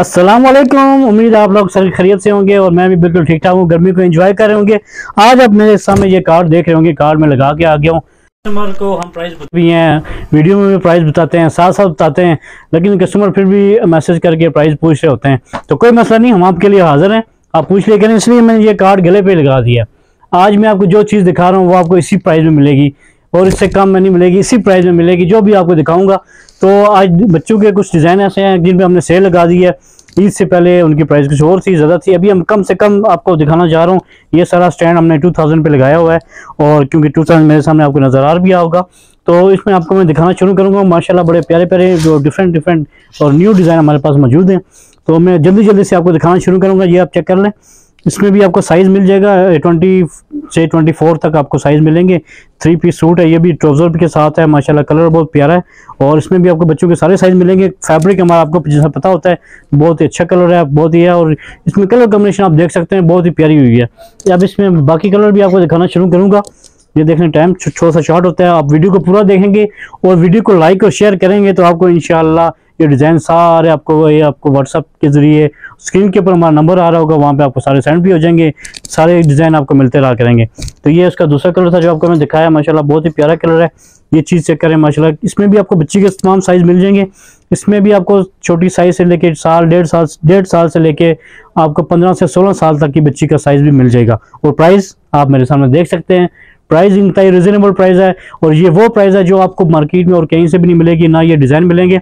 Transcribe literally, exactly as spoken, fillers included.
अस्सलामुअलैकुम। उम्मीद आप लोग सर खैरियत से होंगे और मैं भी बिल्कुल ठीक ठाक हूँ। गर्मी को एंजॉय कर रहे होंगे। आज आप मेरे सामने ये कार्ड देख रहे होंगे, कार्ड में लगा के आ गया हूँ। कस्टमर को हम प्राइस भी हैं, वीडियो में भी प्राइस बताते हैं, साथ साथ बताते हैं, लेकिन कस्टमर फिर भी मैसेज करके प्राइस पूछ रहे होते हैं। तो कोई मसला नहीं, हम आपके लिए हाजिर हैं, आप पूछ ले करें, इसलिए मैंने ये कार्ड गले पर लगा दिया। आज मैं आपको जो चीज़ दिखा रहा हूँ वो आपको इसी प्राइस में मिलेगी और इससे कम में नहीं मिलेगी, इसी प्राइस में मिलेगी जो भी आपको दिखाऊंगा। तो आज बच्चों के कुछ डिज़ाइन ऐसे हैं जिन पे हमने सेल लगा दी है। ईद से पहले उनकी प्राइस कुछ और थी, ज़्यादा थी। अभी हम कम से कम आपको दिखाना चाह रहा हूँ। ये सारा स्टैंड हमने टू थाउज़ेंड पे लगाया हुआ है और क्योंकि टू थाउज़ेंड मेरे सामने आपको नज़र आ भी होगा, तो इसमें आपको मैं दिखाना शुरू करूँगा। माशाल्लाह बड़े प्यारे प्यारे जो डिफरेंट डिफरेंट और न्यू डिज़ाइन हमारे पास मौजूद हैं, तो मैं जल्दी जल्दी से आपको दिखाना शुरू करूँगा। ये आप चेक कर लें, इसमें भी आपको साइज़ मिल जाएगा, ट्वेंटी से ट्वेंटी फोर तक आपको साइज़ मिलेंगे। थ्री पीस सूट है, ये भी ट्राउज़र के साथ है। माशाल्लाह कलर बहुत प्यारा है और इसमें भी आपको बच्चों के सारे साइज़ मिलेंगे। फैब्रिक हमारा आपको जैसा पता होता है बहुत ही अच्छा कलर है, बहुत ही है, और इसमें कलर कॉम्बिनेशन आप देख सकते हैं बहुत ही प्यारी हुई है। अब इसमें बाकी कलर भी आपको दिखाना शुरू करूँगा। ये देखने टाइम थोड़ा सा शॉर्ट होता है, आप वीडियो को पूरा देखेंगे और वीडियो को लाइक और शेयर करेंगे तो आपको इंशाल्लाह ये डिज़ाइन सारे आपको ये आपको व्हाट्सअप के ज़रिए स्क्रीन के ऊपर हमारा नंबर आ रहा होगा, वहाँ पे आपको सारे सेंड भी हो जाएंगे, सारे डिज़ाइन आपको मिलते रहा करेंगे। तो ये उसका दूसरा कलर था जो आपको मैंने दिखाया। माशाल्लाह बहुत ही प्यारा कलर है, ये चीज़ चेक करें। माशाल्लाह इसमें भी आपको बच्ची के तमाम साइज़ मिल जाएंगे। इसमें भी आपको छोटी साइज़ से लेके साल डेढ़ साल डेढ़ साल से लेके आपको पंद्रह से सोलह साल तक की बच्ची का साइज़ भी मिल जाएगा। और प्राइस आप मेरे सामने देख सकते हैं, प्राइस इनका रिजनेबल प्राइस है और ये वो प्राइस है जो आपको मार्केट में और कहीं से भी नहीं मिलेगी, ना ये डिज़ाइन मिलेंगे।